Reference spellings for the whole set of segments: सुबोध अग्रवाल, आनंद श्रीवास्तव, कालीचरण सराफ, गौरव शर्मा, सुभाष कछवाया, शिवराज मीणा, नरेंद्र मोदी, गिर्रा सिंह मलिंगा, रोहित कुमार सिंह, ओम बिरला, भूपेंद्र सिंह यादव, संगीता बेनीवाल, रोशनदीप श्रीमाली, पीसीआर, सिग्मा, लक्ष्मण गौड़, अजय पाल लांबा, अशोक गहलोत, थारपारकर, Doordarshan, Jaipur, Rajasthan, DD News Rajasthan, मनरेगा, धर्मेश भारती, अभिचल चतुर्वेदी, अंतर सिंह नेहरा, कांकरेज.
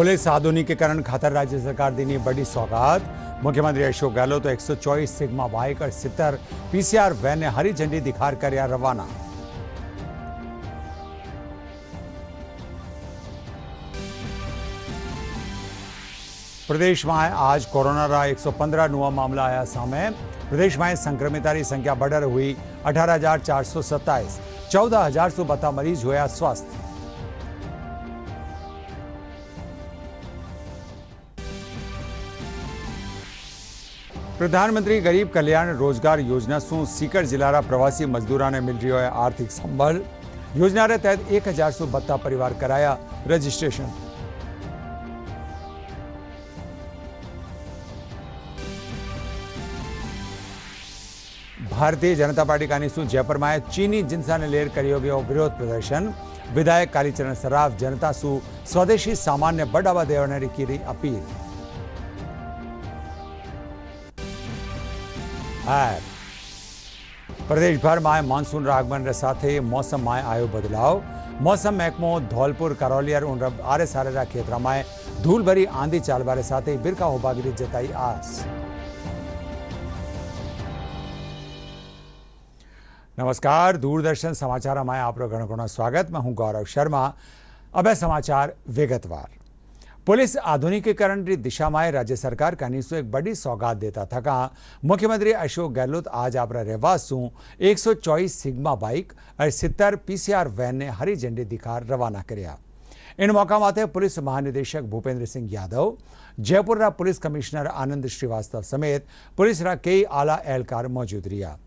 खोले साधुनी के कारण खातर राज्य सरकार देनी बड़ी सौगात। मुख्यमंत्री अशोक गहलोत तो 124 सिग्मा बाइक और 70 पीसीआर वैन ने हरी झंडी दिखाकर किया रवाना। प्रदेश में आज कोरोना का 115 नवा मामला आया सामने। प्रदेश में संक्रमितों की संख्या बढ़कर हुई 18,427, 14,012 मरीज हुए स्वस्थ। प्रधानमंत्री गरीब कल्याण रोजगार योजना सू सीकर जिला रा प्रवासी मजदूरों ने मिल रही है आर्थिक संबल। योजना के तहत 1,012 परिवार कराया रजिस्ट्रेशन। भारतीय जनता पार्टी का निशु जयपुर में चीनी जिनसा ने लेर करियो गयो विरोध प्रदर्शन। विधायक कालीचरण सराफ जनता सु स्वदेशी सामान ने बढ़ावा देने की अपील। प्रदेश भर में मानसून आगमन के साथ मौसम में आयो बदलाव। मौसम महकमो धौलपुर करौली और उनरब आरे सारे क्षेत्र में धूल भरी आंधी चालवारे साथ बिरका होबागिरी जताई आस। नमस्कार, दूरदर्शन समाचार में आप घणो स्वागत। मैं हूं गौरव शर्मा। अब समाचार विगतवार। पुलिस आधुनिकीकरण की दिशा में राज्य सरकार का निशु एक बड़ी सौगात देता थका मुख्यमंत्री अशोक गहलोत आज आप रहवासू 124 सिग्मा बाइक और 70 पीसीआर वैन ने हरी झंडी दिखार रवाना कराया। इन मौका माते पुलिस महानिदेशक भूपेंद्र सिंह यादव, जयपुर पुलिस कमिश्नर आनंद श्रीवास्तव समेत पुलिस रा कई आला एहलकार मौजूद रहा।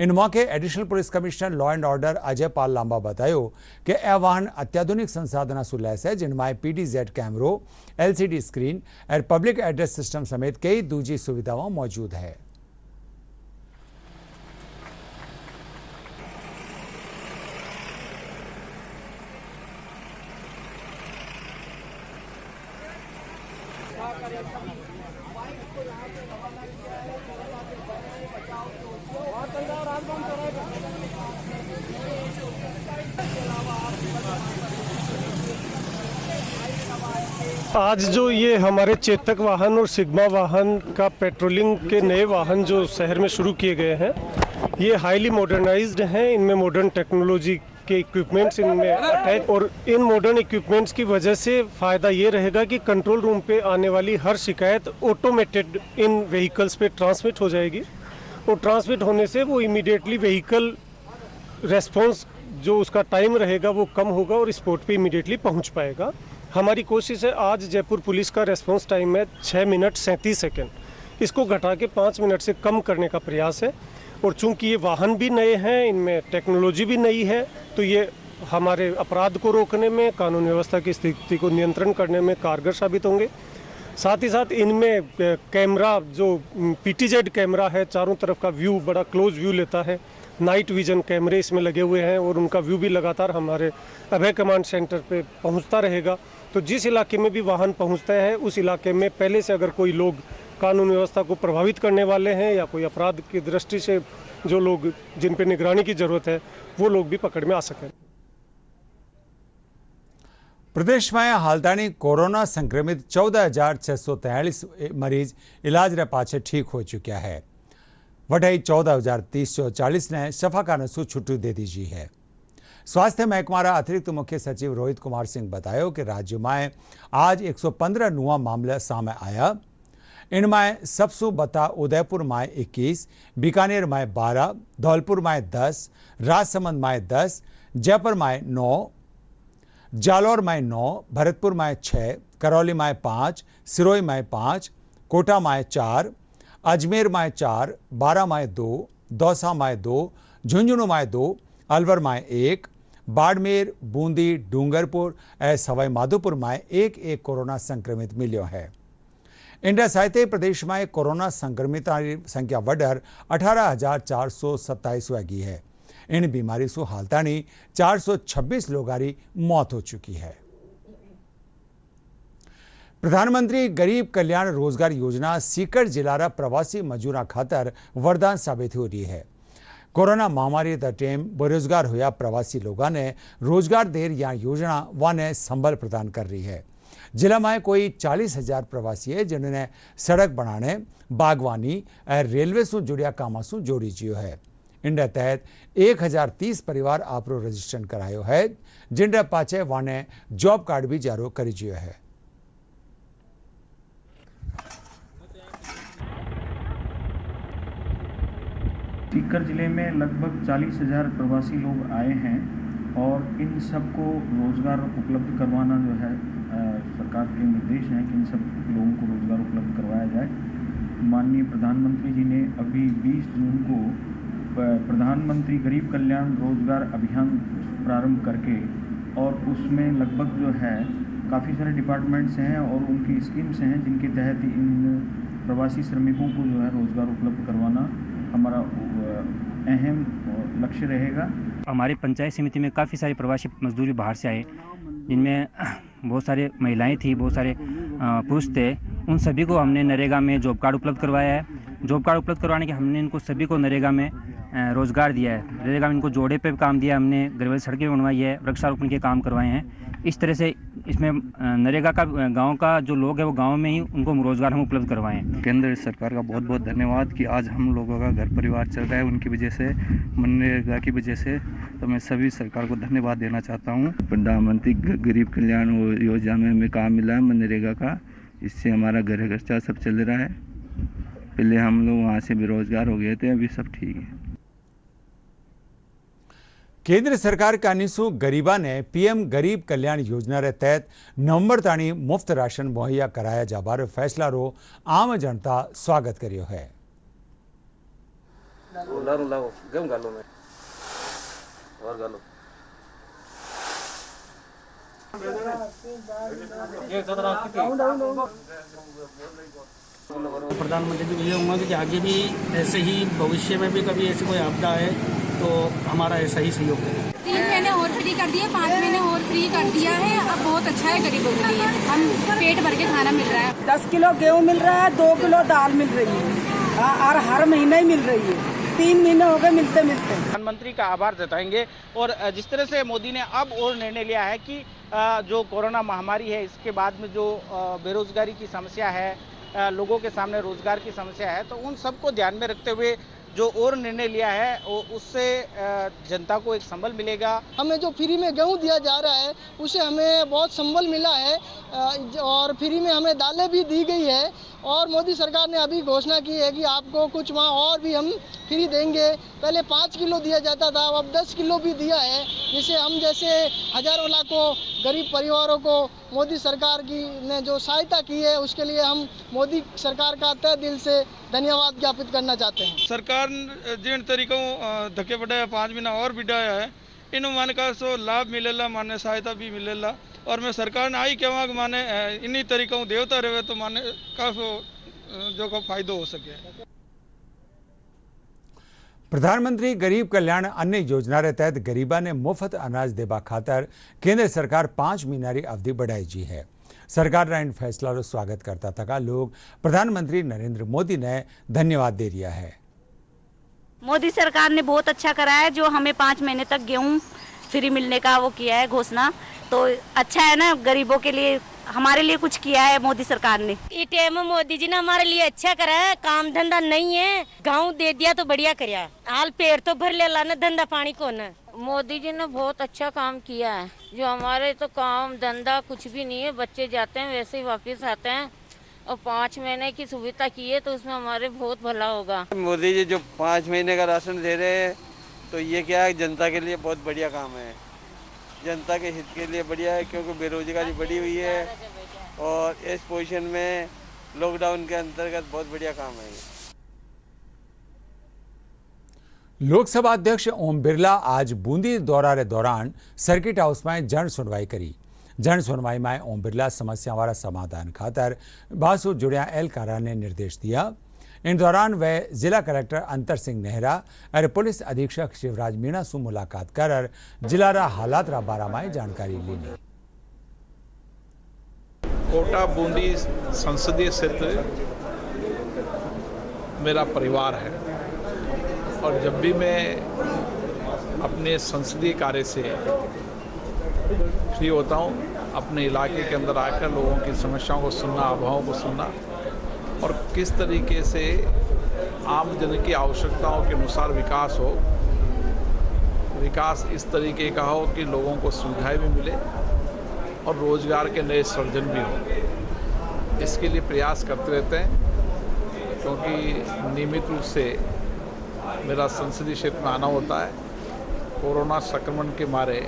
इन मौके additional police commissioner law and order अजय पाल लांबा बतायो कि ए वाहन अत्याधुनिक संसाधन सुलैस है, जिनमें पीडीजेड कैमरो, एलसीडी स्क्रीन और पब्लिक एड्रेस सिस्टम समेत कई दूजी सुविधाएं मौजूद है। आज जो ये हमारे चेतक वाहन और सिग्मा वाहन का पेट्रोलिंग के नए वाहन जो शहर में शुरू किए गए हैं, ये हाईली मॉडर्नाइज्ड हैं। इनमें मॉडर्न टेक्नोलॉजी के इक्विपमेंट्स इनमें अटैच और इन मॉडर्न इक्विपमेंट्स की वजह से फ़ायदा ये रहेगा कि कंट्रोल रूम पे आने वाली हर शिकायत ऑटोमेटेड इन व्हीकल्स पे ट्रांसमिट हो जाएगी और ट्रांसमिट होने से वो इमीडिएटली व्हीकल रेस्पॉन्स जो उसका टाइम रहेगा वो कम होगा और स्पॉट पे इमीडिएटली पहुँच पाएगा। हमारी कोशिश है आज जयपुर पुलिस का रेस्पॉन्स टाइम है 6 मिनट 37 सेकेंड, इसको घटा के 5 मिनट से कम करने का प्रयास है। और चूंकि ये वाहन भी नए हैं, इनमें टेक्नोलॉजी भी नई है, तो ये हमारे अपराध को रोकने में, कानून व्यवस्था की स्थिति को नियंत्रण करने में कारगर साबित होंगे। साथ ही साथ इनमें कैमरा जो पीटीजेड कैमरा है, चारों तरफ का व्यू बड़ा क्लोज व्यू लेता है। नाइट विजन कैमरे इसमें लगे हुए हैं और उनका व्यू भी लगातार हमारे अभय कमांड सेंटर पे पहुंचता रहेगा। तो जिस इलाके में भी वाहन पहुंचता है उस इलाके में पहले से अगर कोई लोग कानून व्यवस्था को प्रभावित करने वाले हैं या कोई अपराध की दृष्टि से जो लोग जिन पे निगरानी की जरूरत है वो लोग भी पकड़ में आ सकें। प्रदेश में हालतानी कोरोना संक्रमित 14,643 मरीज इलाज रे पाछे ठीक हो चुका है। वटाई 14,340 ने शफा का नसू छुट्टी दे दीजी है। स्वास्थ्य महकमा अतिरिक्त मुख्य सचिव रोहित कुमार सिंह बतायो कि राज्य में आज 115 नवा मामला सामने आया। इनमें सबसु बता उदयपुर में 21, बीकानेर में 12, धौलपुर में 10, राजसमंद में 10, जयपुर में 9, जालौर में 9, भरतपुर में 6, करौली में 5, सिरोही में 5, कोटा में 4, अजमेर में 4, बारा में 2, दौसा में 2, झुंझुनू में 2, अलवर में 1, बाड़मेर, बूंदी, डूंगरपुर ए सवाई माधोपुर में 1-1 कोरोना संक्रमित मिलो है। इंडिया सहित प्रदेश में कोरोना संक्रमित संख्या वढ़कर 18,427 आगी है। इन बीमारी से हालतानी 426 लोगारी मौत हो चुकी है। प्रधानमंत्री गरीब कल्याण रोजगार योजना सीकर जिला रा प्रवासी मजूरा खातर वरदान साबित हो रही है। कोरोना महामारी दा टेम बेरोजगार होया प्रवासी लोगों ने रोजगार देर या योजना वाने संबल प्रदान कर रही है। जिला में कोई 40,000 प्रवासी है जिन्होंने सड़क बनाने, बागवानी और रेलवे से जुड़िया कामों से जोड़ी जियो है। इनके तहत 1,030 परिवार आपरो रजिस्ट्रेशन करायो है, जिनके पाछे वाने जॉब कार्ड भी जारो करी जियो है। सीकर जिले में लगभग 40,000 प्रवासी लोग आए हैं और इन सबको रोजगार उपलब्ध करवाना जो है सरकार के निर्देश हैं कि इन सब लोगों को रोजगार उपलब्ध करवाया जाए। माननीय प्रधानमंत्री जी ने अभी 20 जून को प्रधानमंत्री गरीब कल्याण रोजगार अभियान प्रारंभ करके और उसमें लगभग जो है काफ़ी सारे डिपार्टमेंट्स हैं और उनकी स्कीम्स हैं जिनके तहत इन प्रवासी श्रमिकों को जो है रोजगार उपलब्ध करवाना हमारा अहम लक्ष्य रहेगा। हमारे पंचायत समिति में काफ़ी सारे प्रवासी मजदूर बाहर से आए, जिनमें बहुत सारे महिलाएं थी, बहुत सारे पुरुष थे। उन सभी को हमने नरेगा में जॉब कार्ड उपलब्ध करवाया है। जॉब कार्ड उपलब्ध करवाने के हमने इनको सभी को नरेगा में रोजगार दिया है। नरेगा में इनको जोड़े पे काम दिया हमने, ग्रेवल सड़कें बनवाई है, वृक्षारोपण के काम करवाए हैं। इस तरह से इसमें नरेगा का गाँव का जो लोग है वो गाँव में ही उनको रोजगार हम उपलब्ध करवाएँ। केंद्र सरकार का बहुत बहुत धन्यवाद कि आज हम लोगों का घर परिवार चल रहा है, उनकी वजह से, मनरेगा की वजह से। तो मैं सभी सरकार को धन्यवाद देना चाहता हूँ। प्रधानमंत्री गरीब कल्याण योजना में हमें काम मिला है मनरेगा का, इससे हमारा घर खर्चा सब चल रहा है। पहले हम लोग वहाँ से बेरोजगार हो गए थे, अभी सब ठीक है। केंद्र सरकार का निशु गरीबा ने पीएम गरीब कल्याण योजना रे तहत नवंबर ताणी मुफ्त राशन मुहैया कराया जाबा रो फैसला रो आम जनता स्वागत करियो है। प्रधानमंत्री जी ये उम्मीद है कि आगे भी ऐसे ही भविष्य में भी कभी ऐसी कोई आपदा आए तो हमारा ऐसा ही सहयोग करें। 3 महीने और फ्री कर दिए, 5 महीने और फ्री कर दिया है। अब बहुत अच्छा है गरीबों के लिए, हम पेट भर के खाना मिल रहा है। 10 किलो गेहूँ मिल रहा है, 2 किलो दाल मिल रही है और हर महीने ही मिल रही है। 3 महीने हो गए मिलते मिलते। प्रधानमंत्री का आभार जताएंगे और जिस तरह से मोदी ने अब और निर्णय लिया है कि जो कोरोना महामारी है इसके बाद में जो बेरोजगारी की समस्या है, लोगों के सामने रोजगार की समस्या है, तो उन सबको ध्यान में रखते हुए जो और निर्णय लिया है उससे जनता को एक संबल मिलेगा। हमें जो फ्री में गेहूं दिया जा रहा है उसे हमें बहुत संबल मिला है और फ्री में हमें दालें भी दी गई है। और मोदी सरकार ने अभी घोषणा की है कि आपको कुछ वहाँ और भी हम फ्री देंगे। पहले 5 किलो दिया जाता था, अब 10 किलो भी दिया है, जिससे हम जैसे हजारों लाखों गरीब परिवारों को मोदी सरकार की ने जो सहायता की है उसके लिए हम मोदी सरकार का तहे दिल से धन्यवाद ज्ञापित करना चाहते हैं। सरकार जिन तरीकों धक्के बढ़ाया 5 महीना और बिठाया है, इन मान का सो लाभ मिलेला, माने सहायता भी मिलेला। और मैं सरकार ने आई कहवा माने इन्हीं तरीकों देवता रहे तो माने काफी जो का फायदा हो सके। प्रधानमंत्री गरीब कल्याण अन्य योजना रे तहत गरीबा ने मुफ्त अनाज देवा खातर केंद्र सरकार 5 महीना री अवधि बढ़ाई जी है। सरकार ने इन फैसला रो स्वागत करता था। लोग प्रधानमंत्री नरेंद्र मोदी ने धन्यवाद दे दिया है। मोदी सरकार ने बहुत अच्छा करा है, जो हमें 5 महीने तक गेहूँ फ्री मिलने का वो किया है घोषणा, तो अच्छा है ना, गरीबों के लिए हमारे लिए कुछ किया है मोदी सरकार ने। इस टाइम मोदी जी ने हमारे लिए अच्छा करा है, काम धंधा नहीं है, गाँव दे दिया तो बढ़िया करा, हाल पेड़ तो भर ले लाना, धंधा पानी को न। मोदी जी ने बहुत अच्छा काम किया है, जो हमारे तो काम धंधा कुछ भी नहीं है, बच्चे जाते हैं वैसे ही वापिस आते हैं। और 5 महीने की सुविधा की है तो उसमें हमारे बहुत भला होगा। मोदी जी जो 5 महीने का राशन दे रहे हैं तो ये क्या है, जनता के लिए बहुत बढ़िया काम है, जनता के हित के लिए बढ़िया है, क्योंकि बेरोजगारी बढ़ी हुई है और इस पोजीशन में लॉकडाउन के अंतर्गत बहुत बढ़िया काम है। लोकसभा अध्यक्ष ओम बिरला आज बूंदी दौरा के दौरान सर्किट हाउस में जन सुनवाई करी। जन सुनवाई में ओम बिरला समस्या वाला समाधान खातर बासु जुड़िया एहलकारा ने निर्देश दिया। इन दौरान वह जिला कलेक्टर अंतर सिंह नेहरा और पुलिस अधीक्षक शिवराज मीणा से मुलाकात कर जिला रा हालात रा बारा में जानकारी ली। कोटा बूंदी संसदीय क्षेत्र मेरा परिवार है और जब भी मैं अपने संसदीय कार्य से फ्री होता हूँ अपने इलाके के अंदर आकर लोगों की समस्याओं को सुनना, अभावों को सुनना और किस तरीके से आम जन की आवश्यकताओं के अनुसार विकास हो, विकास इस तरीके का हो कि लोगों को सुविधाएं भी मिले और रोजगार के नए सृजन भी हो, इसके लिए प्रयास करते रहते हैं। क्योंकि नियमित रूप से मेरा संसदीय क्षेत्र में आना होता है। कोरोना संक्रमण के मारे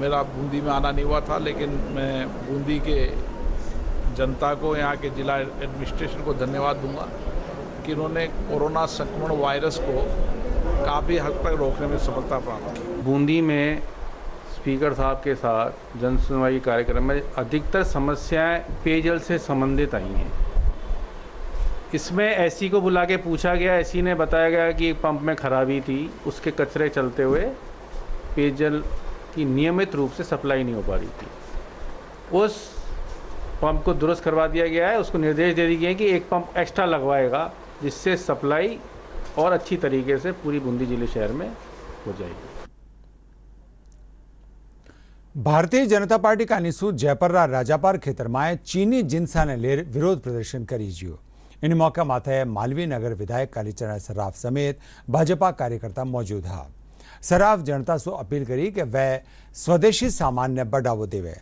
मेरा बूंदी में आना नहीं हुआ था, लेकिन मैं बूंदी के जनता को, यहाँ के जिला एडमिनिस्ट्रेशन को धन्यवाद दूंगा कि इन्होंने कोरोना संक्रमण वायरस को काफ़ी हद तक रोकने में सफलता प्राप्त की। बूंदी में स्पीकर साहब के साथ जन सुनवाई कार्यक्रम में अधिकतर समस्याएं पेयजल से संबंधित आई हैं। इसमें एससी को बुला के पूछा गया, एससी ने बताया गया कि पंप में खराबी थी, उसके कचरे चलते हुए पेयजल की नियमित रूप से सप्लाई नहीं हो पा रही थी। उस पंप को दुरुस्त करवा दिया गया है, उसको निर्देश दे दिए गए कि एक पंप एक्स्ट्रा लगवाएगा जिससे सप्लाई और अच्छी तरीके से पूरी बूंदी जिले शहर में हो जाएगी। भारतीय जनता पार्टी कानी सूद जयपुर राजापार खेतर में चीनी जिनसा ने लेर विरोध प्रदर्शन करी जियो। इन मौका माथे मालवी नगर विधायक कालीचरण सराफ समेत भाजपा कार्यकर्ता मौजूद हा। सराफ जनता से अपील करी कि वह स्वदेशी सामान ने बढ़ावो देवे।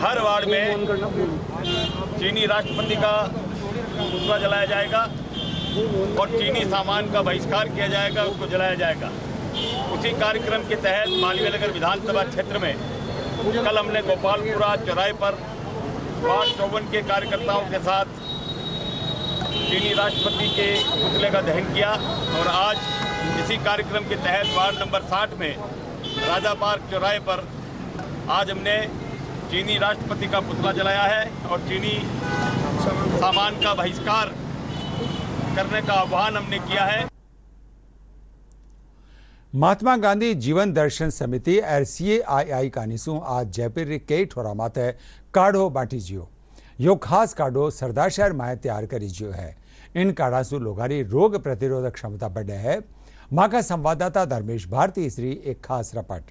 हर वार्ड में चीनी राष्ट्रपति का पुतला जलाया जाएगा और चीनी सामान का बहिष्कार किया जाएगा, उसको जलाया जाएगा। उसी कार्यक्रम के तहत मालवीय नगर विधानसभा क्षेत्र में कल हमने गोपालपुरा चौराहे पर वार्ड 54 के कार्यकर्ताओं के साथ चीनी राष्ट्रपति के पुतले का दहन किया और आज इसी कार्यक्रम के तहत वार्ड नंबर 60 में राजा पार्क चौराहे पर आज हमने चीनी राष्ट्रपति का पुतला जलाया है और चीनी सामान का बहिष्कार करने का आह्वान हमने किया है। महात्मा गांधी जीवन दर्शन समिति RCAII कानीसू आज जयपुर के ठोरा माते काढ़ो बांटी जियो। यो खास काढ़ो सरदार शहर में तैयार करी जियो है। इन काढ़ासू लोगारी रोग प्रतिरोधक क्षमता बढ़े है। मां का संवाददाता धर्मेश भारती श्री एक खास रपट।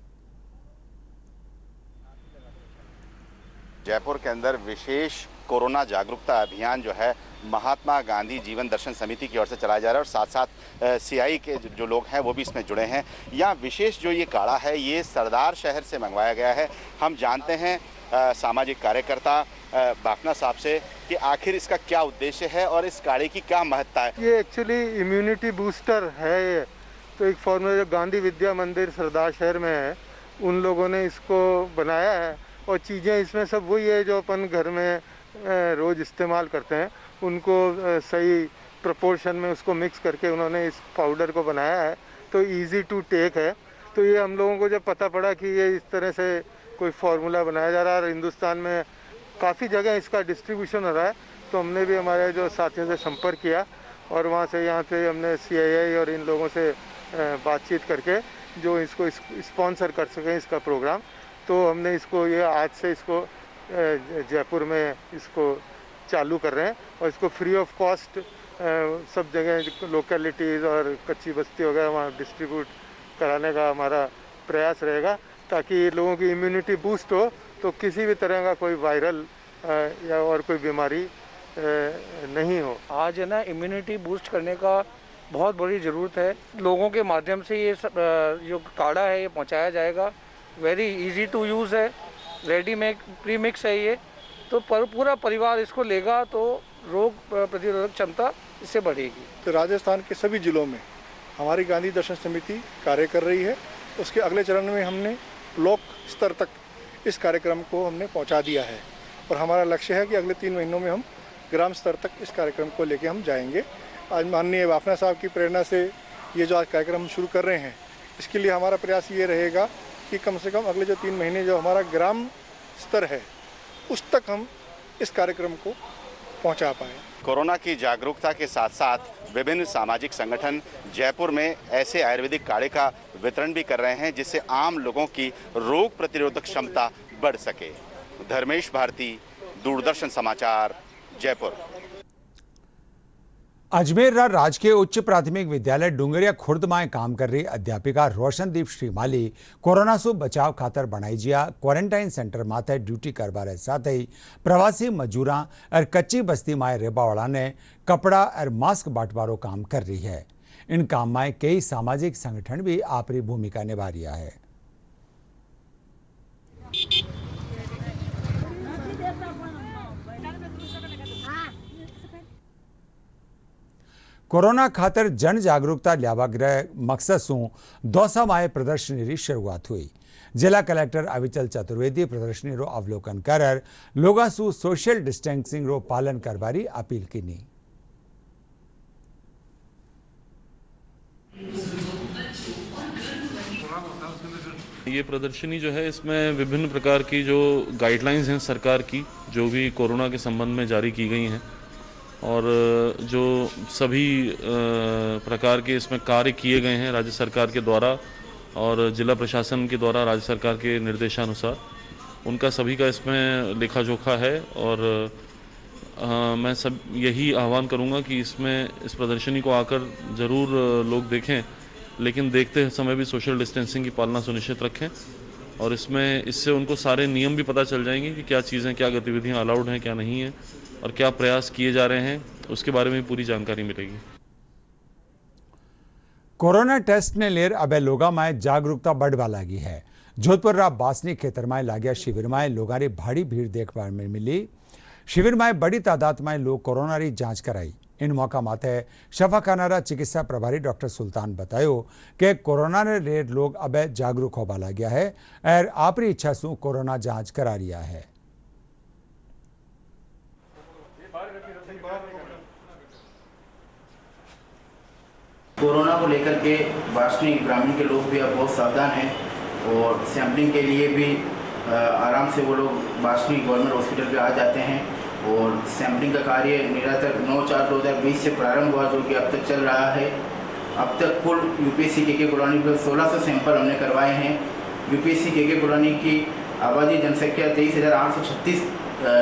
जयपुर के अंदर विशेष कोरोना जागरूकता अभियान जो है महात्मा गांधी जीवन दर्शन समिति की ओर से चलाया जा रहा है और साथ साथ CI के जो लोग हैं वो भी इसमें जुड़े हैं। यहाँ विशेष जो ये काढ़ा है ये सरदार शहर से मंगवाया गया है। हम जानते हैं सामाजिक कार्यकर्ता बापना साहब से कि आखिर इसका क्या उद्देश्य है और इस काढ़े की क्या महत्ता है। ये एक्चुअली इम्यूनिटी बूस्टर है। ये तो एक फॉर्म में जो गांधी विद्या मंदिर सरदार शहर में है उन लोगों ने इसको बनाया है और चीज़ें इसमें सब वही है जो अपन घर में रोज़ इस्तेमाल करते हैं, उनको सही प्रपोर्शन में उसको मिक्स करके उन्होंने इस पाउडर को बनाया है। तो इजी टू टेक है। तो ये हम लोगों को जब पता पड़ा कि ये इस तरह से कोई फार्मूला बनाया जा रहा है और हिंदुस्तान में काफ़ी जगह इसका डिस्ट्रीब्यूशन हो रहा है, तो हमने भी हमारे जो साथियों से संपर्क किया और वहाँ से यहाँ पे हमने CII और इन लोगों से बातचीत करके जो इसको स्पॉन्सर कर सकें इसका प्रोग्राम, तो हमने इसको ये आज से इसको जयपुर में इसको चालू कर रहे हैं और इसको फ्री ऑफ कॉस्ट सब जगह लोकेलिटीज़ और कच्ची बस्ती वगैरह वहाँ डिस्ट्रीब्यूट कराने का हमारा प्रयास रहेगा ताकि लोगों की इम्यूनिटी बूस्ट हो, तो किसी भी तरह का कोई वायरल या और कोई बीमारी नहीं हो। आज है ना इम्यूनिटी बूस्ट करने का बहुत बड़ी ज़रूरत है। लोगों के माध्यम से ये जो काढ़ा है ये पहुँचाया जाएगा। वेरी इजी टू यूज़ है, रेडी मेड प्री मिक्स है ये, तो पूरा परिवार इसको लेगा तो रोग प्रतिरोधक क्षमता इससे बढ़ेगी। तो राजस्थान के सभी जिलों में हमारी गांधी दर्शन समिति कार्य कर रही है। उसके अगले चरण में हमने ब्लॉक स्तर तक इस कार्यक्रम को हमने पहुंचा दिया है और हमारा लक्ष्य है कि अगले 3 महीनों में हम ग्राम स्तर तक इस कार्यक्रम को लेकर हम जाएंगे। आज माननीय वाफना साहब की प्रेरणा से ये जो आज कार्यक्रम हम शुरू कर रहे हैं, इसके लिए हमारा प्रयास ये रहेगा कि कम से कम अगले जो 3 महीने जो हमारा ग्राम स्तर है उस तक हम इस कार्यक्रम को पहुंचा पाए। कोरोना की जागरूकता के साथ साथ विभिन्न सामाजिक संगठन जयपुर में ऐसे आयुर्वेदिक काढ़े का वितरण भी कर रहे हैं जिससे आम लोगों की रोग प्रतिरोधक क्षमता बढ़ सके। धर्मेश भारती, दूरदर्शन समाचार, जयपुर। अजमेर राजकीय उच्च प्राथमिक विद्यालय डुंगरिया खुर्द में काम कर रही अध्यापिका रोशनदीप श्रीमाली कोरोना सु बचाव खातर बनाई गया क्वॉरंटाइन सेंटर में ड्यूटी करवा रहे साथ ही प्रवासी मजूरा और कच्ची बस्ती में रेबावाला ने कपड़ा और मास्क बांटवारो काम कर रही है। इन काम में कई सामाजिक संगठन भी आपरी भूमिका निभा रहा है। कोरोना खातर जन जागरूकता लिया मकसद शू दौसा में प्रदर्शनी की शुरुआत हुई। जिला कलेक्टर अभिचल चतुर्वेदी प्रदर्शनी रो अवलोकन कर लोग सोशल डिस्टेंसिंग रो पालन करवारी अपील की। ये प्रदर्शनी जो है इसमें विभिन्न प्रकार की जो गाइडलाइंस हैं सरकार की जो भी कोरोना के संबंध में जारी की गई हैं और जो सभी प्रकार के इसमें कार्य किए गए हैं राज्य सरकार के द्वारा और जिला प्रशासन के द्वारा राज्य सरकार के निर्देशानुसार उनका सभी का इसमें लेखा जोखा है और मैं सब यही आह्वान करूंगा कि इसमें इस प्रदर्शनी को आकर ज़रूर लोग देखें, लेकिन देखते समय भी सोशल डिस्टेंसिंग की पालना सुनिश्चित रखें और इसमें इससे उनको सारे नियम भी पता चल जाएंगे कि क्या चीज़ें, क्या गतिविधियाँ अलाउड हैं, क्या नहीं हैं और क्या प्रयास किए जा रहे हैं, उसके बारे में पूरी जानकारी मिलेगी। कोरोना टेस्ट ने लेर अबे लोगा में जागरूकता बढ़वा लगी है। जोधपुर रा बासनी खेतर में लाग्या शिविर में लोगारी भारी भीड़ देखने में मिली। शिविर में बड़ी तादाद में लोग कोरोना री जांच कराई। इन मौका माथे शफाखाना रा चिकित्सा प्रभारी डॉक्टर सुल्तान बतायो कि कोरोना ने लेर लोग अबे जागरूक होवा लाग्या है और आपरी इच्छा शू कोरोना जाँच करा रिया है। कोरोना को लेकर के वासनी ग्रामीण के लोग भी अब बहुत सावधान हैं और सैंपलिंग के लिए भी आराम से वो लोग वासनी गवर्नमेंट हॉस्पिटल पे आ जाते हैं और सैंपलिंग का कार्य निरंतर 9/4/2020 से प्रारंभ हुआ जो कि अब तक चल रहा है। अब तक कुल यूपीएससी के कॉलोनी पर 1600 सैंपल हमने करवाए हैं। यूपीएससी के कॉलोनी की आबादी जनसंख्या 23,836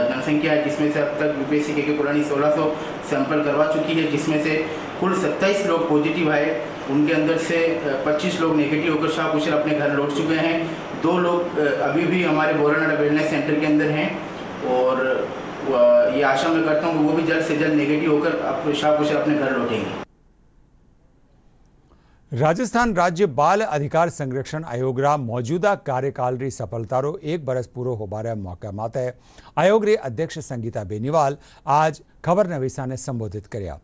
जनसंख्या है, जिसमें से अब तक यूपीएससी के कॉलोनी 1600 सैंपल करवा चुकी है, जिसमें से कुल 27 लोग पॉजिटिव आए। उनके अंदर से 25 लोग नेगेटिव होकर शाहकुशल अपने घर लौट चुके हैं। 2 लोग अभी भी हमारे बोरन वेलनेस सेंटर के अंदर हैं और ये आशा मैं करता हूँ कि वो भी जल्द से जल्द नेगेटिव होकर अब शाहकुशल अपने घर लौटेंगे। राजस्थान राज्य बाल अधिकार संरक्षण आयोग रा मौजूदा कार्यकाल री सफलता रो 1 बरस पूरो होबारे मौके माते आयोग री अध्यक्ष संगीता बेनीवाल आज खबरनवीसा ने संबोधित कर्या।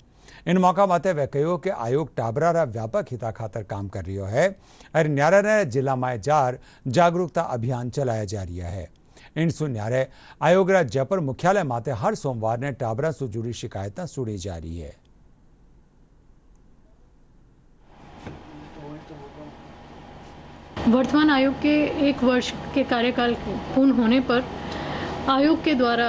इन मौका माते वे कहो कि आयोग टाबरा रा व्यापक हिता खातर काम कर रियो है और न्यारे जिला में जागरूकता अभियान चलाया जा रहा है। इन सु न्यारे आयोग रा जयपुर मुख्यालय माते हर सोमवार ने टाबरा से जुड़ी शिकायतें सुनी जा रही है। वर्तमान आयोग के 1 वर्ष के कार्यकाल पूर्ण होने पर आयोग के द्वारा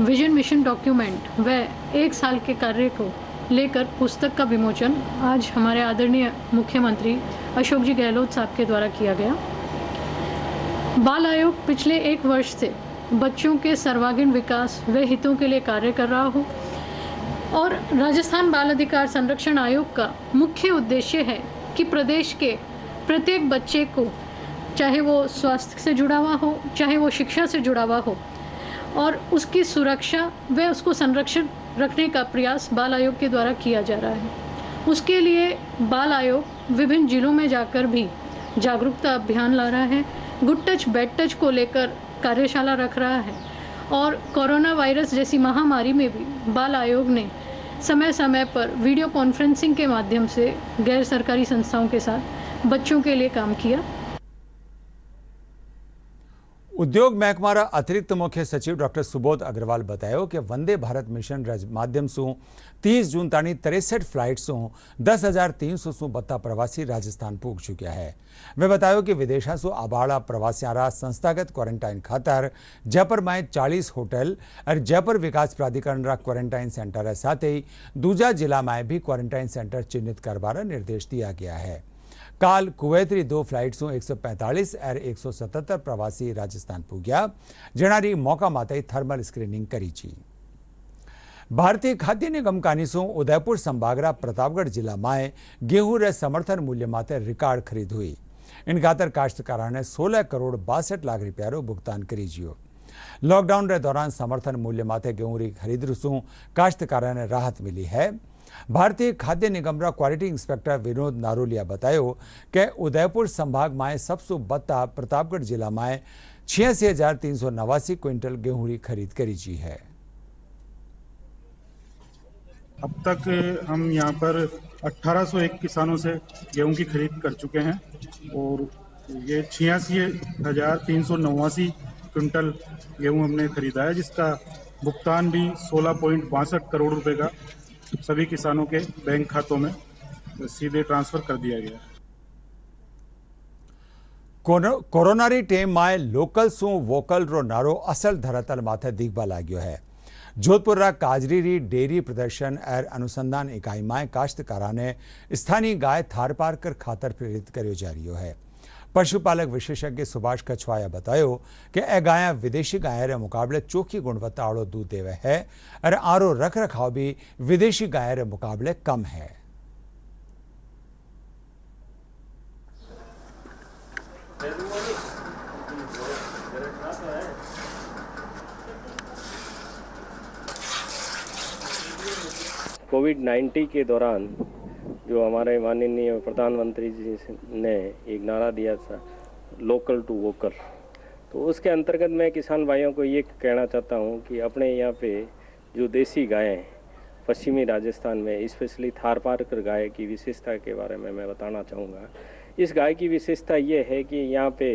विजन मिशन डॉक्यूमेंट व 1 साल के कार्य को लेकर पुस्तक का विमोचन आज हमारे आदरणीय मुख्यमंत्री अशोक जी गहलोत साहब के द्वारा किया गया। बाल आयोग पिछले 1 वर्ष से बच्चों के सर्वांगीण विकास व हितों के लिए कार्य कर रहा हो और राजस्थान बाल अधिकार संरक्षण आयोग का मुख्य उद्देश्य है कि प्रदेश के प्रत्येक बच्चे को, चाहे वो स्वास्थ्य से जुड़ा हुआ हो, चाहे वो शिक्षा से जुड़ा हुआ हो, और उसकी सुरक्षा व उसको संरक्षित रखने का प्रयास बाल आयोग के द्वारा किया जा रहा है। उसके लिए बाल आयोग विभिन्न जिलों में जाकर भी जागरूकता अभियान ला रहा है। गुड टच बैड टच को लेकर कार्यशाला रख रहा है और कोरोना वायरस जैसी महामारी में भी बाल आयोग ने समय समय पर वीडियो कॉन्फ्रेंसिंग के माध्यम से गैर सरकारी संस्थाओं के साथ बच्चों के लिए काम किया। उद्योग महकमा रा अतिरिक्त मुख्य सचिव डॉक्टर सुबोध अग्रवाल बताया कि वंदे भारत मिशन माध्यम से 30 जून तानी 63 फ्लाइट से 10,372 प्रवासी राजस्थान पहुंच चुका है। वे बताया कि विदेशा से आबाड़ा प्रवासियां संस्थागत क्वारंटाइन खातर जयपुर में 40 होटल और जयपुर विकास प्राधिकरण रा क्वारंटाइन सेंटर साथ ही दूजा जिला में भी क्वारंटाइन सेंटर चिन्हित करने निर्देश दिया गया है। काल कुवैतरी 2 फ्लाइटों 145 और 177 प्रवासी राजस्थान पुग्या, जेनारी मौका माते थर्मल स्क्रीनिंग करी। भारतीय खाद्य निगम कानीसों उदयपुर संभागरा प्रतापगढ़ जिला में गेहूं रे समर्थन मूल्य माते रिकॉर्ड खरीद हुई। इन खातर काश्तकारा ने 16 करोड़ 62 लाख रूपया भुगतान करी जियो। लॉकडाउन रे दौरान समर्थन मूल्य माते गेहूं री खरीद सू काश्तकारा ने राहत मिली है। भारतीय खाद्य निगम रा क्वालिटी इंस्पेक्टर विनोद नारोलिया बतायो कि उदयपुर संभाग में सबसे बत्ता प्रतापगढ़ जिला में 86,389 क्विंटल गेहूं की खरीद करी जी है। अब तक हम यहां पर 1801 किसानों से गेहूं की खरीद कर चुके हैं और ये 86,389 क्विंटल गेहूं हमने खरीदा है, जिसका भुगतान भी 16.62 करोड़ रुपए का सभी किसानों के बैंक खातों में सीधे ट्रांसफर कर दिया गया। कोरोनारी टेम में लोकल सू वोकल रो नारो असल धरातल माथे दिखवा लाग्यो है। जोधपुर रा काजरी री डेयरी प्रदर्शन एर अनुसंधान इकाई में काश्तकारा ने स्थानीय गाय थारपार कर खातर प्रेरित करो जा रो है। पशुपालक विशेषज्ञ सुभाष कछवाया बतायो कि ए गाय विदेशी गाय रे मुकाबले चोखी गुणवत्ता वालों दूध देवे है और आरो रख रखाव भी विदेशी गाय रे मुकाबले कम है। कोविड-19 के दौरान जो हमारे माननीय प्रधानमंत्री जी ने एक नारा दिया था लोकल टू वोकल, तो उसके अंतर्गत मैं किसान भाइयों को ये कहना चाहता हूँ कि अपने यहाँ पे जो देसी गायें पश्चिमी राजस्थान में स्पेशली थारपारकर गाय की विशेषता के बारे में मैं बताना चाहूँगा। इस गाय की विशेषता ये है कि यहाँ पे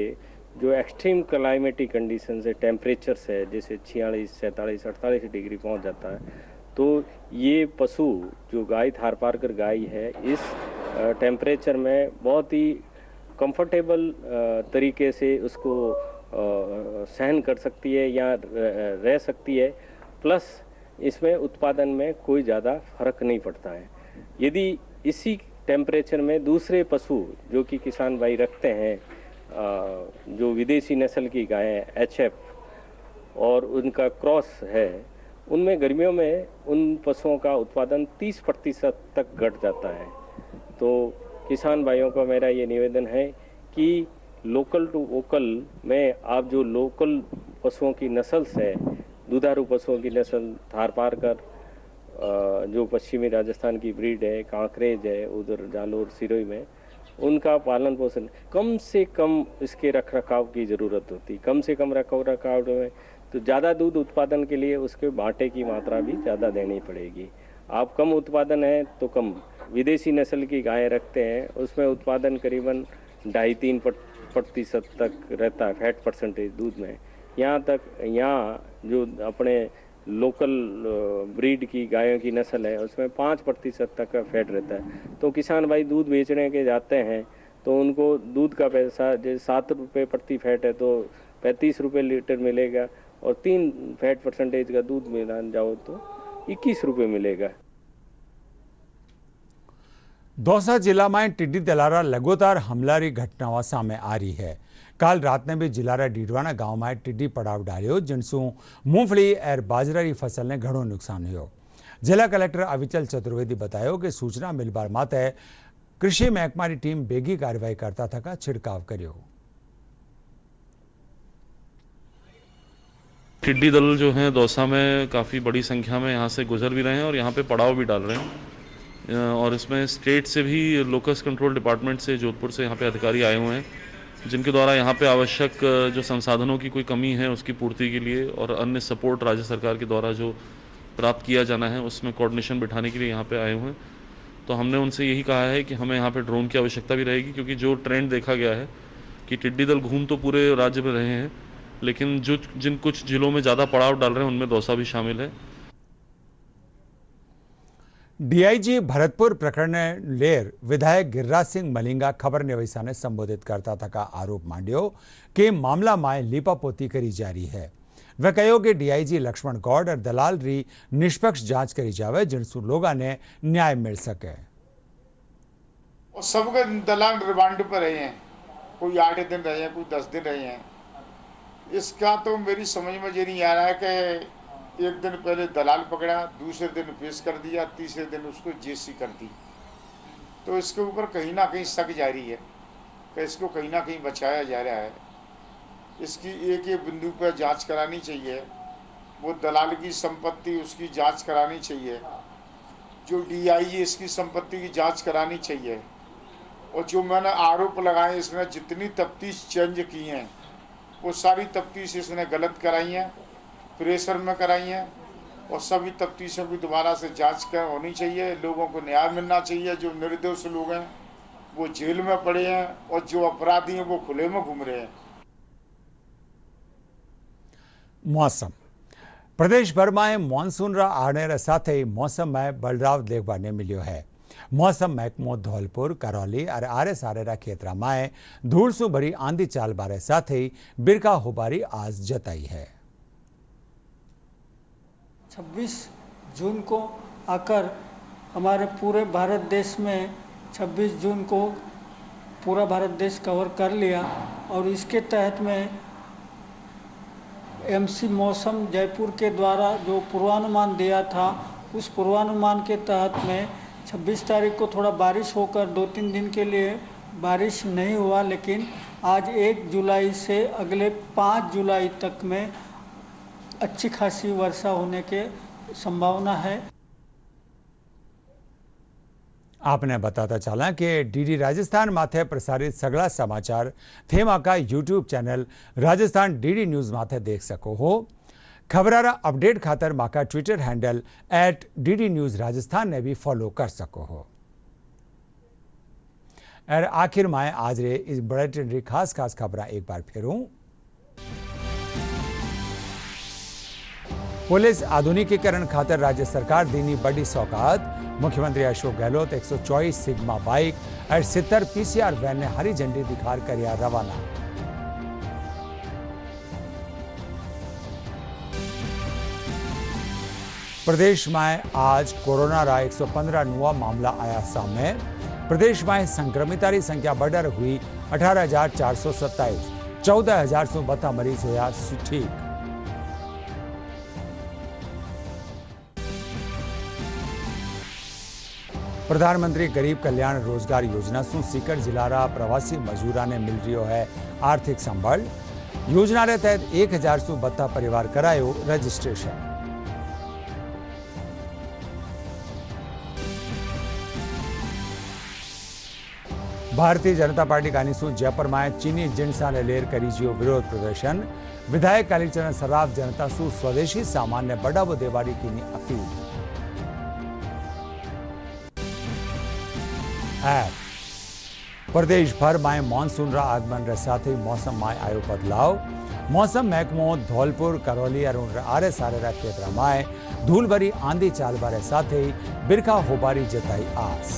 जो एक्सट्रीम क्लाइमेटिक कंडीशन है, टेम्परेचर्स है, जैसे 46, 47, 48 डिग्री पहुँच जाता है, तो ये पशु जो गाय थारपारकर गाय है इस टेम्परेचर में बहुत ही कंफर्टेबल तरीके से उसको सहन कर सकती है या रह सकती है। प्लस इसमें उत्पादन में कोई ज़्यादा फर्क नहीं पड़ता है। यदि इसी टेम्परेचर में दूसरे पशु जो कि किसान भाई रखते हैं, जो विदेशी नस्ल की गायें HF और उनका क्रॉस है, उनमें गर्मियों में उन पशुओं का उत्पादन 30% तक घट जाता है। तो किसान भाइयों का मेरा ये निवेदन है कि लोकल टू वोकल में आप जो लोकल पशुओं की नस्ल है, दुधारू पशुओं की नस्ल थारपारकर जो पश्चिमी राजस्थान की ब्रीड है, कांकरेज है उधर जालोर सिरोही में, उनका पालन पोषण कम से कम इसके रख रखाव की ज़रूरत होती, कम से कम रखाव में तो ज़्यादा दूध उत्पादन के लिए उसके बाटे की मात्रा भी ज़्यादा देनी पड़ेगी। आप कम उत्पादन है तो कम, विदेशी नस्ल की गायें रखते हैं उसमें उत्पादन करीबन 2.5-3% तक रहता है, फैट परसेंटेज दूध में। यहाँ जो अपने लोकल ब्रीड की गायों की नस्ल है उसमें 5% तक का फैट रहता है। तो किसान भाई दूध बेचने के जाते हैं तो उनको दूध का पैसा जैसे 7 रुपये प्रति फैट है तो 35 रुपये लीटर मिलेगा और 3% फैट परसेंटेज का दूध मिलान जाओ तो 21 रुपये मिलेगा। दौसा जिला में टिड्डी दलारा लगातार हमलारी घटनाओं सामने आ रही है। काल रात ने भी जिला रा डीडवाना गांव में टिड्डी पड़ाव डालो जिनसू मूंगफली और बाजरा की फसल ने घणो नुकसान हो। जिला कलेक्टर अभिचल चतुर्वेदी बताया कि सूचना मिलबार माते कृषि महकमा की टीम बेगी कार्यवाही करता थका छिड़काव करो। टिड्डी दल जो हैं दौसा में काफ़ी बड़ी संख्या में यहाँ से गुजर भी रहे हैं और यहाँ पे पड़ाव भी डाल रहे हैं और इसमें स्टेट से भी लोकस कंट्रोल डिपार्टमेंट से जोधपुर से यहाँ पे अधिकारी आए हुए हैं जिनके द्वारा यहाँ पे आवश्यक जो संसाधनों की कोई कमी है उसकी पूर्ति के लिए और अन्य सपोर्ट राज्य सरकार के द्वारा जो प्राप्त किया जाना है उसमें कोऑर्डिनेशन बिठाने के लिए यहाँ पर आए हुए हैं। तो हमने उनसे यही कहा है कि हमें यहाँ पर ड्रोन की आवश्यकता भी रहेगी क्योंकि जो ट्रेंड देखा गया है कि टिड्डी दल घूम तो पूरे राज्य में रहे हैं लेकिन जो जिन कुछ जिलों में ज्यादा पड़ाव डाल रहे हैं उनमें दौसा भी शामिल है। डीआईजी भरतपुर प्रकरण लेर विधायक गिर्रा सिंह मलिंगा खबर निवेशा ने संबोधित करता था आरोप मांडियो के मामला में लीपापोती करी जा रही है। वह कहो कि डीआईजी लक्ष्मण गौड़ और दलाल री निष्पक्ष जांच करी जावे जिनसू लोगों ने न्याय मिल सके। सबके दलाल रिमांड पर रहे हैं, कोई 8 दिन रहे हैं, कोई 10 दिन रहे हैं। इसका तो मेरी समझ में ये नहीं आ रहा है कि एक दिन पहले दलाल पकड़ा, दूसरे दिन पेश कर दिया, तीसरे दिन उसको जेसी कर दी। तो इसके ऊपर कहीं ना कहीं शक जारी है कि इसको कहीं ना कहीं बचाया जा रहा है। इसकी एक एक बिंदु पर जांच करानी चाहिए। वो दलाल की संपत्ति उसकी जांच करानी चाहिए, जो डीआईजी इसकी संपत्ति की जांच करानी चाहिए। और जो मैंने आरोप लगाए, इसने जितनी तफ्तीश चेंज की हैं वो सारी तफ्तीश इसने गलत कराई हैं, प्रेशर में कराई हैं। और सभी तफ्तीशों की दोबारा से जांच कर होनी चाहिए। लोगों को न्याय मिलना चाहिए। जो निर्दोष लोग हैं वो जेल में पड़े हैं और जो अपराधी हैं वो खुले में घूम रहे हैं। मौसम प्रदेश भर में मॉनसून रा आने साथ ही मौसम में बलराव देखवा मिलो है। मौसम महकमो धौलपुर करौली और आरे सारे क्षेत्र में धूलसू भरी आंधी चाल बारे साथ ही बिरका होबारी आज जताई है। 26 जून को आकर हमारे पूरे भारत देश में 26 जून को पूरा भारत देश कवर कर लिया। और इसके तहत में एमसी मौसम जयपुर के द्वारा जो पूर्वानुमान दिया था, उस पूर्वानुमान के तहत में 26 तारीख को थोड़ा बारिश होकर 2-3 दिन के लिए बारिश नहीं हुआ, लेकिन आज 1 जुलाई से अगले 5 जुलाई तक में अच्छी खासी वर्षा होने के संभावना है। आपने बताता चला कि डीडी राजस्थान माथे प्रसारित सगला समाचार थे माका YouTube channel Rajasthan DD news माथे देख सको हो। खबरारा अपडेट खातर माका Twitter handle @DD News Rajasthan ने भी फॉलो कर सको हो। और आखिर में आज रे इस बुलेटिन री खास खबरें एक बार फिरूँ। पुलिस आधुनिकीकरण खातर राज्य सरकार दीनी बड़ी सौगात। मुख्यमंत्री अशोक गहलोत 124 सिग्मा बाइक और 70 पीसीआर वैन ने हरी झंडी दिखार करिया रवाना। प्रदेश में आज कोरोना रा 115 नवा मामला आया सामने। प्रदेश में संक्रमिता की संख्या बढ़कर हुई 18,427, 14,072 मरीज हुआ ठीक। प्रधानमंत्री गरीब कल्याण रोजगार योजना सु सीकर जिला रा प्रवासी मजदूरा ने मिल रियो है आर्थिक संबल। योजना के तहत 1,072 परिवार करायो रजिस्ट्रेशन। भारतीय जनता पार्टी कानीसु जयपुर में चीनी जिनसा ने लेर करी जियो विरोध प्रदर्शन। विधायक कालीचरण सराफ जनता सु स्वदेशी सामान ने बढ़ावो देवारी की अपील। प्रदेश भर में मानसून रा आगमन रे साथ ही मौसम में आयो बदलाव। मौसम महकमो धौलपुर करौली और आरे सारे क्षेत्र में धूल भरी आंधी चाल बारे साथ ही बिरखा होबारी जताई आस।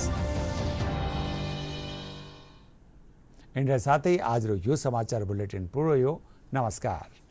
इन साथ ही आज रो यो समाचार बुलेटिन पूरो। नमस्कार।